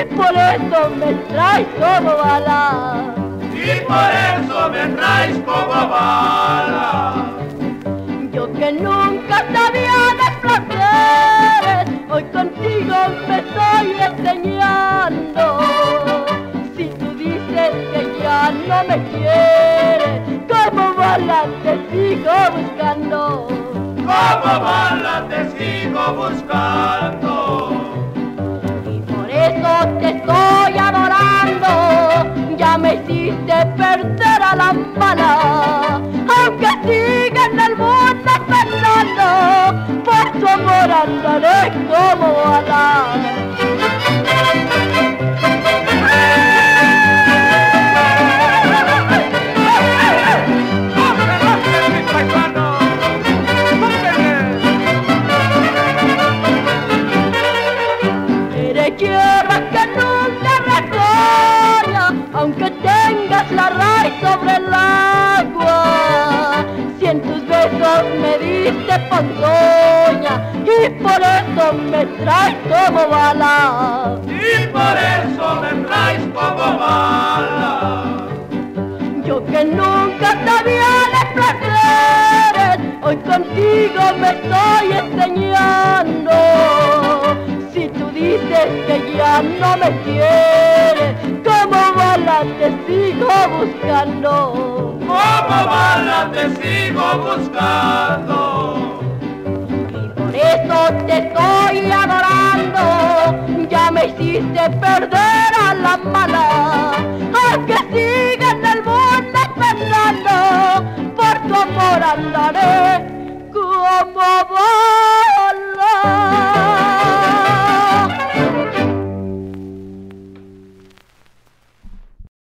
Y por eso me traes como bala. Y por eso me traes como bala. Yo que nunca sabía de placeres, hoy contigo me estoy enseñando. Si tú dices que ya no me quieres, como bala te sigo buscando. Como bala te sigo buscando. Y por eso te estoy adorando, ya me hiciste perder a la bala. Aunque siga en el mundo pensando, por tu amor andaré como bala. Aunque tengas la raíz sobre el agua, si en tus besos me diste ponzoña, y por eso me traes como bala. Y por eso me traes como bala. Yo que nunca sabía de placeres, hoy contigo me estoy enseñando. Si tú dices que ya no me quieres, como bala te sigo buscando. Como bala te sigo buscando. Y por eso te estoy adorando, ya me hiciste perder a la mala. Aunque siga en el mundo pensando, por tu amor andaré como bala.